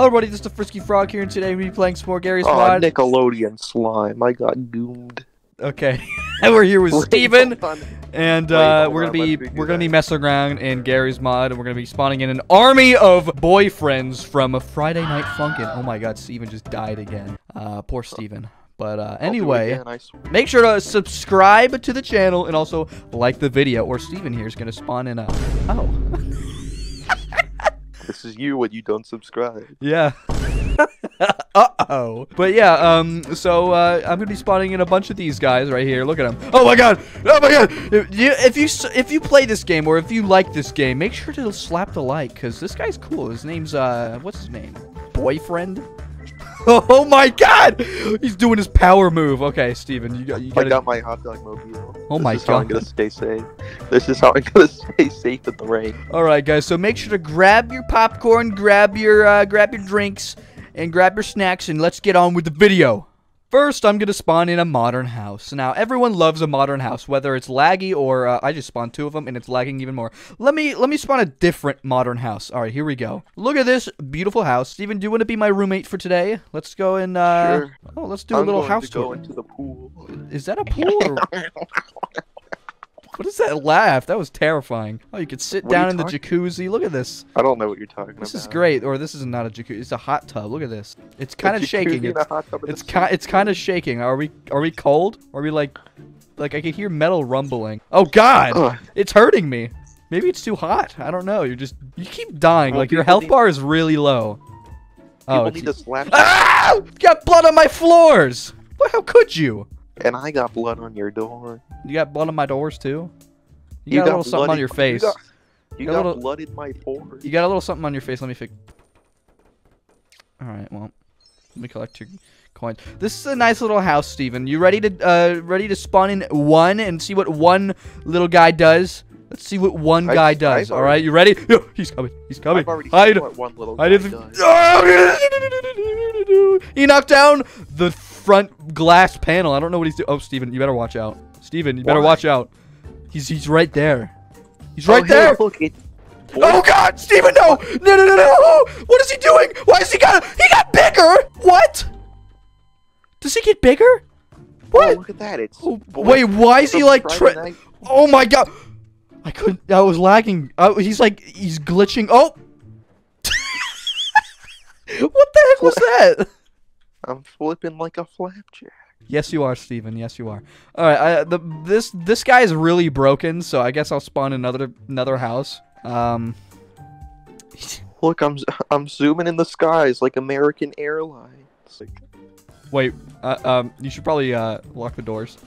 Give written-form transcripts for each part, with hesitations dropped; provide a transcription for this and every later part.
Hello everybody, this is the Frisky Frog here, and today we'll be playing some more Garry's Mod. Nickelodeon slime, I got doomed. Okay, and we're here with Steven, and we're gonna be messing around in Garry's Mod, and we're gonna be spawning in an army of boyfriends from a Friday Night Funkin. Oh my God, Steven just died again. Poor Steven. But anyway, make sure to subscribe to the channel and also like the video, or Steven here is gonna spawn in a. Oh. This is you when you don't subscribe. Yeah. Uh-oh. But yeah, I'm gonna be spawning in a bunch of these guys right here. Look at them. Oh my God! Oh my God! If you play this game, or if you like this game, make sure to slap the like, because this guy's cool. His name's, what's his name? Boyfriend? Oh my God! He's doing his power move. Okay, Steven, you gotta... I got my hot dog mobile. Oh my God. This is how I'm gonna stay safe. This is how I'm gonna stay safe in the rain. Alright guys, so make sure to grab your popcorn, grab your drinks, and grab your snacks, and let's get on with the video. First, I'm gonna spawn in a modern house. Now, everyone loves a modern house, whether it's laggy or I just spawned two of them and it's lagging even more. Let me spawn a different modern house. All right, here we go. Look at this beautiful house. Steven, do you want to be my roommate for today? Let's go and sure. Oh, let's do a little house tour. I'm going to go into the pool. Is that a pool? What is that laugh? That was terrifying. Oh, you could sit down in the jacuzzi. Look at this. I don't know what you're talking about. This is great. Or this is not a jacuzzi. It's a hot tub. Look at this. It's kind of shaking. It's kind of shaking. Are we cold? Are we like I can hear metal rumbling. Oh God! Ugh. It's hurting me. Maybe it's too hot. I don't know. You keep dying. Like your health bar is really low. Oh, people need to slap. Ah! Got blood on my floors. What? How could you? And I got blood on your door. You got blood on my doors too? You got a little something on your face. You got blood in my pores. You got a little something on your face. Let me fix. Alright, well. Let me collect your coins. This is a nice little house, Steven. You ready to spawn in one and see what one little guy does? Let's see what one guy does. Alright, you ready? Yeah, he's coming. He's coming. I've already seen what one little guy does. He knocked down the front glass panel. I don't know what he's doing. Oh, Steven, you better watch out. Steven, you better watch out. He's right there. He's right there. Oh God, Steven, no! No, no, no, no! What is he doing? Why is he got bigger? What? Does he get bigger? What? Oh, look at that. It's wait, why is he like Oh my God. I couldn't. I was lagging. He's glitching. Oh! What the heck was that? I'm flipping like a flapjack. Yes, you are, Steven. Yes, you are. All right. This guy is really broken, so I guess I'll spawn another house. Look, I'm zooming in the skies like American Airlines. Wait. You should probably lock the doors.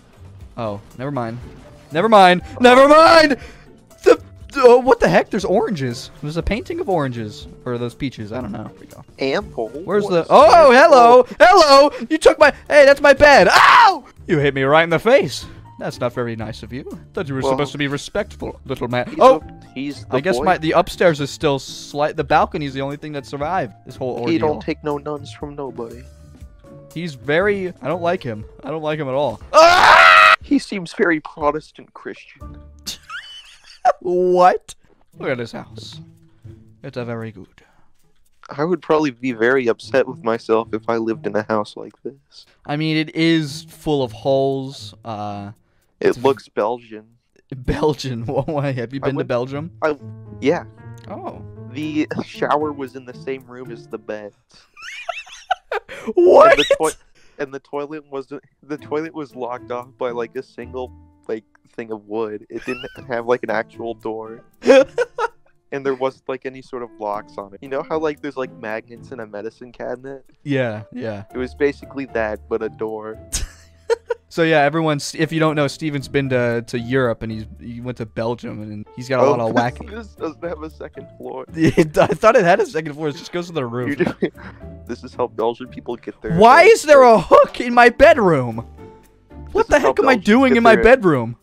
Oh, never mind. Never mind. Never mind. What the heck? There's oranges. There's a painting of oranges. Or those peaches. I don't know. Here we go. Ample. Where's the... Oh, hello. Hello. You took my... Hey, that's my bed. Ow! You hit me right in the face. That's not very nice of you. Thought you were supposed to be respectful, little man. I guess the upstairs is still slight... The balcony's the only thing that survived this whole ordeal. He don't take no nuns from nobody. He's very... I don't like him. I don't like him at all. Ah! He seems very Protestant Christian. What? Look at his house. It's a very good. I would probably be very upset with myself if I lived in a house like this. I mean, it is full of holes. It looks Belgian. Belgian? Have you been to Belgium? Yeah. Oh. The shower was in the same room as the bed. What? And the toilet was locked off by like a single thing of wood. It didn't have like an actual door. And there wasn't like any sort of locks on it. You know how like there's like magnets in a medicine cabinet? Yeah, yeah. It was basically that, but a door. So yeah, everyone's, if you don't know, Steven's been to Europe, and he went to Belgium, and he's got a lot of wacky. This doesn't have a second floor. I thought it had a second floor. It just goes to the roof. This is how Belgian people get there. Why is there a hook in my bedroom? What the heck am I doing in my bedroom?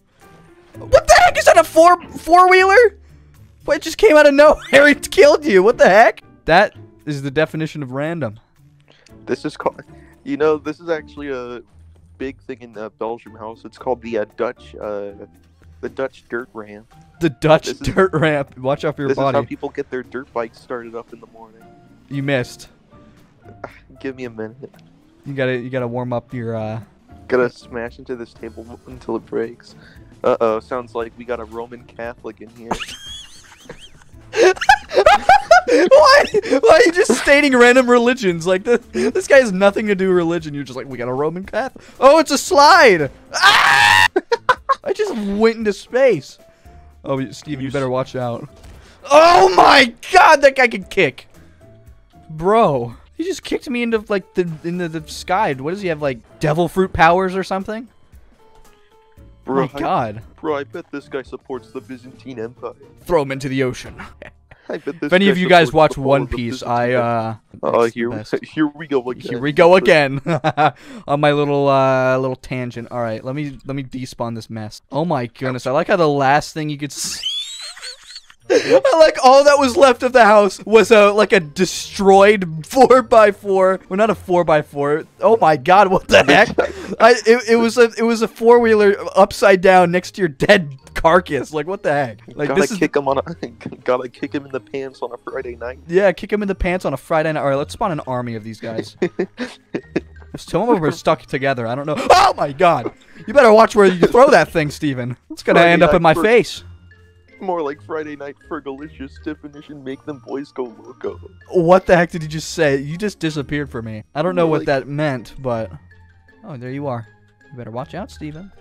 What the heck? Is that a four-wheeler? It just came out of nowhere. It killed you. What the heck? That is the definition of random. This is called... You know, this is actually a big thing in the Belgium house. It's called the Dutch dirt ramp. The Dutch dirt ramp. Watch out for your body. This is how people get their dirt bikes started up in the morning. You missed. Give me a minute. You gotta warm up your. Gotta smash into this table until it breaks. Uh-oh, sounds like we got a Roman Catholic in here. Why are you just stating random religions? Like, this guy has nothing to do with religion. You're just like, we got a Roman Catholic. Oh, it's a slide! Ah! I just went into space. Oh, Steve, you better watch out. Oh my god, that guy can kick. Bro, he just kicked me into, like, the sky. What does he have, like, devil fruit powers or something? Bro, oh my god. Bro, I bet this guy supports the Byzantine Empire. Throw him into the ocean. I bet this if any of you guys watch One Piece, here we go again. On my little tangent. All right, let me despawn this mess. Oh my goodness, I like how the last thing you could see. I like all that was left of the house was like a destroyed 4x4. Well, not a 4x4. Oh my god, what the heck? It was a four-wheeler upside down next to your dead carcass. Like, what the heck? Like, gotta kick him in the pants on a Friday night. Yeah, kick him in the pants on a Friday night. All right, let's spawn an army of these guys. Some of them are stuck together. I don't know. Oh my god! You better watch where you throw that thing, Steven. It's gonna end up in my face. More like Friday Night Fergalicious, definition, make them boys go loco. What the heck did you just say? You just disappeared from me. I don't know what that meant, but... Oh, there you are. You better watch out, Steven.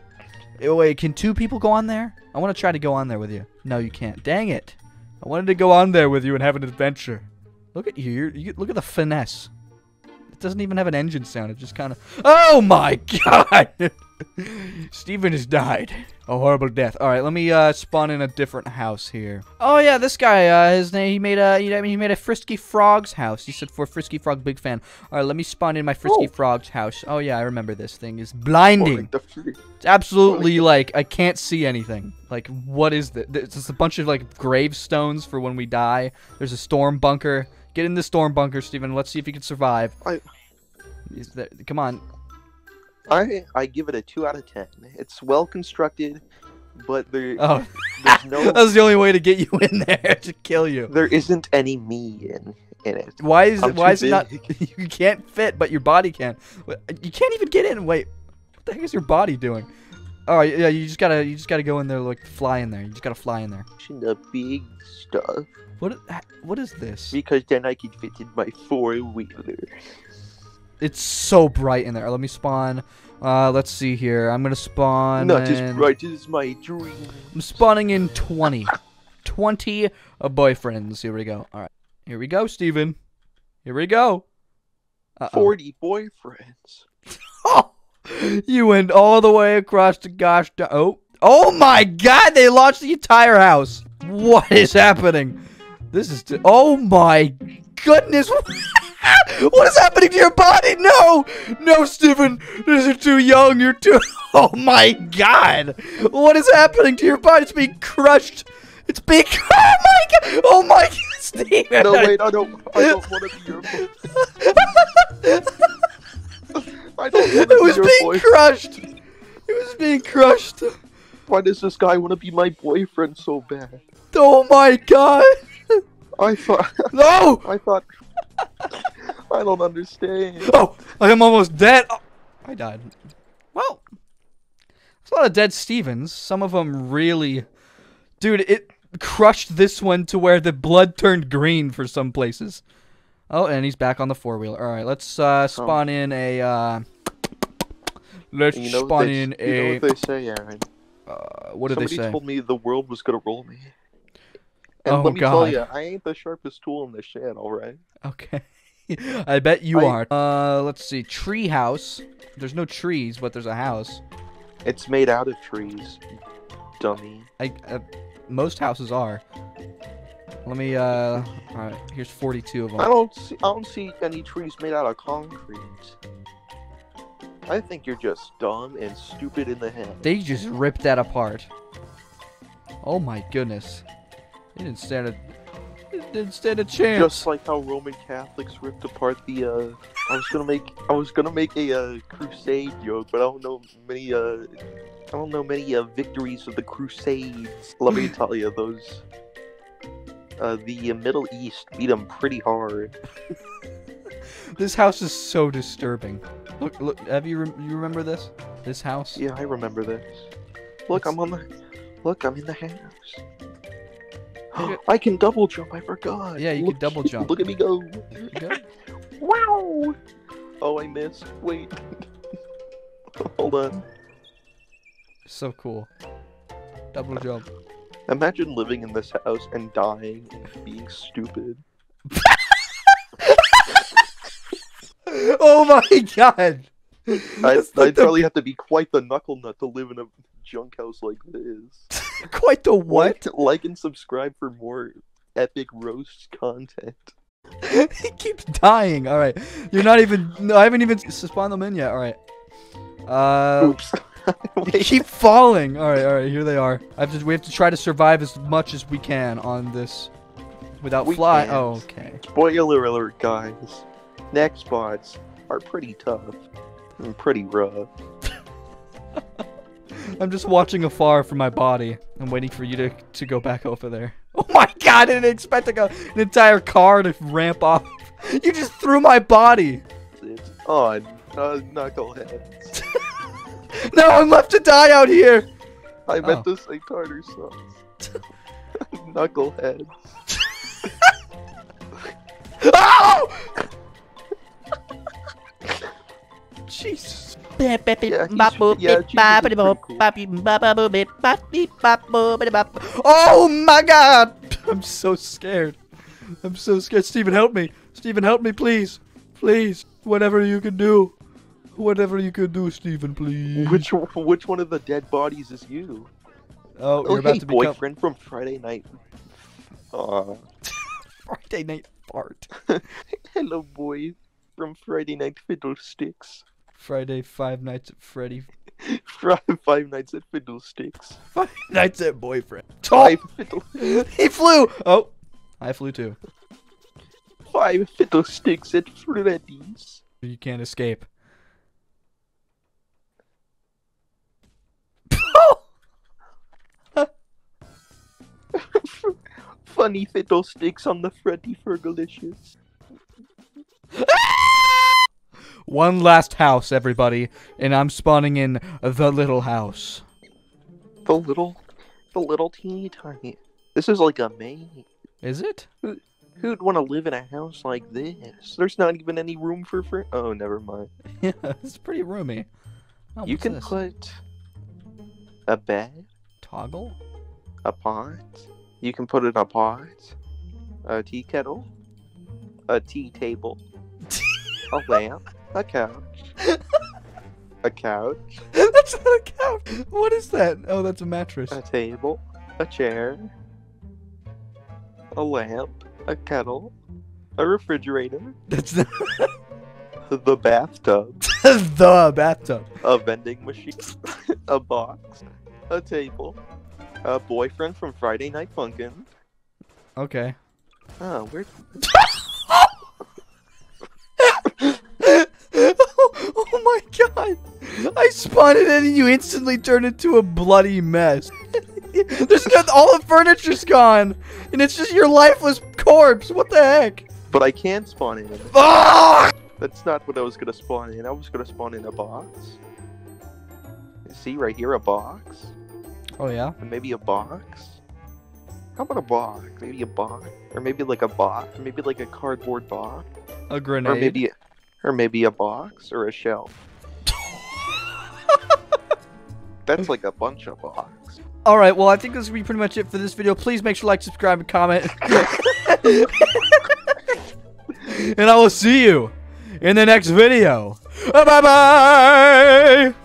Oh, wait, can two people go on there? I want to try to go on there with you. No, you can't. Dang it. I wanted to go on there with you and have an adventure. Look at you. Look at the finesse. It doesn't even have an engine sound. It just kind of... Oh, my god! Steven has died. A horrible death. All right, let me spawn in a different house here. Oh yeah, this guy. His name. He made a Frisky Frog's house. He said for Frisky Frog, big fan. All right, let me spawn in my Frisky Frog's house. Oh yeah, I remember this thing is blinding. It's absolutely like I can't see anything. Like, what is this? It's just a bunch of like gravestones for when we die. There's a storm bunker. Get in the storm bunker, Steven. Let's see if you can survive. Come on. I give it a 2 out of 10. It's well constructed, but there's no. That was the only way to get you in there, to kill you. There isn't any me in it. Why is it not? You can't fit, but your body can. You can't even get in. Wait, what the heck is your body doing? All right, yeah, you just gotta go in there, like fly in there. You just gotta fly in there. The big stuff. What is this? Because then I can fit in my 4-wheeler. It's so bright in there. Let me spawn. Let's see here. I'm going to spawn. Not just bright. This is my dream. I'm spawning in 20. 20 boyfriends. Here we go. All right. Here we go, Steven. Here we go. Uh-oh. 40 boyfriends. You went all the way across the gosh. Oh my god. They launched the entire house. What is happening? This is. Oh my goodness. What is happening to your body? No! No, Steven! You're too young, you're too... Oh my god! What is happening to your body? It's being crushed! It's being... Oh my god! Oh my god, Steven! No, wait, I don't want to be your boy. I don't want to be your boy. It was being crushed! It was being crushed! Why does this guy want to be my boyfriend so bad? Oh my god! I thought... No! I thought... I don't understand. Oh, I am almost dead. Oh, I died. Well, there's a lot of dead Stevens. Some of them really... Dude, it crushed this one to where the blood turned green for some places. Oh, and he's back on the four-wheeler. All right, let's spawn in a... Let's spawn in a... You know what they say, Aaron? What did they say? Somebody told me the world was going to roll me. And oh, let me tell you, I ain't the sharpest tool in the shed, alright? Okay. I bet you are. Let's see. Tree house. There's no trees, but there's a house. It's made out of trees, dummy. Most houses are. Let me, alright, here's 42 of them. I don't see any trees made out of concrete. I think you're just dumb and stupid in the head. They just ripped that apart. Oh my goodness. It didn't stand a chance. Just like how Roman Catholics ripped apart the. I was gonna make a crusade joke, but I don't know many. I don't know many victories of the Crusades. Let me tell you, those. The Middle East beat them pretty hard. This house is so disturbing. Look, look. Have you you remember this? This house? Yeah, I remember this. Look, I'm on the. Look, I'm in the house. I can double jump. I forgot. Yeah, you can double jump. Look at me go. Go. Wow. Oh, I missed. Wait. Hold on. So cool. Double jump. Imagine living in this house and dying and being stupid. Oh my god! I'd probably have to be quite the knuckle nut to live in a junk house like this. Quite the what? Like and subscribe for more epic roast content. He keeps dying. All right, you're not even. No, I haven't even spawned them in yet. All right. Oops. They keep falling. All right, here they are. We have to try to survive as much as we can on this, without fly. Oh, okay. Spoiler alert, guys. Neck spots are pretty tough and pretty rough. I'm just watching afar from my body. I'm waiting for you to go back over there. Oh my god, I didn't expect like an entire car to ramp off. You just threw my body. It's on knuckleheads. No, I'm left to die out here. I meant to say tartar sauce. Knuckleheads. Oh! Jesus. Yeah, oh my god! I'm so scared. I'm so scared. Steven, help me. Steven, help me, please. Please. Whatever you can do. Whatever you can do, Steven, please. Which one of the dead bodies is you? Oh, you're about to become... boyfriend from Friday Night. Friday Night Fart. Hello, boys. From Friday Night Fiddlesticks. Friday, Five Nights at Freddy. Five Nights at Fiddlesticks. Five Nights at Boyfriend. Five He flew! Oh, I flew too. Five Fiddlesticks at Freddy's. You can't escape. Funny Fiddlesticks on the Freddy Fergalicious. One last house, everybody, and I'm spawning in the little house. The little teeny tiny. This is like a maze. Is it? Who'd want to live in a house like this? There's not even any room for oh, never mind. Yeah, it's pretty roomy. Oh, you can put a bed. Toggle. A pot. You can put in a pot. A tea kettle. A tea table. A lamp. A couch. A couch. That's not a couch. What is that? Oh, that's a mattress. A table. A chair. A lamp. A kettle. A refrigerator. That's not... The bathtub. The bathtub. A vending machine. A box. A table. A boyfriend from Friday Night Funkin. Okay. Oh, where... Oh my god! I spawned it in and you instantly turned into a bloody mess. There's all the furniture's gone, and it's just your lifeless corpse. What the heck? But I can spawn in. Ah! That's not what I was gonna spawn in. I was gonna spawn in a box. See right here, a box. Oh yeah. And maybe a box. How about a box? Maybe a box, or maybe like a box, or maybe like a cardboard box. A grenade. Or maybe a box or a shelf. That's like a bunch of box. Alright, well I think this will be pretty much it for this video. Please make sure to like, subscribe, and comment. And I will see you in the next video. Bye-bye!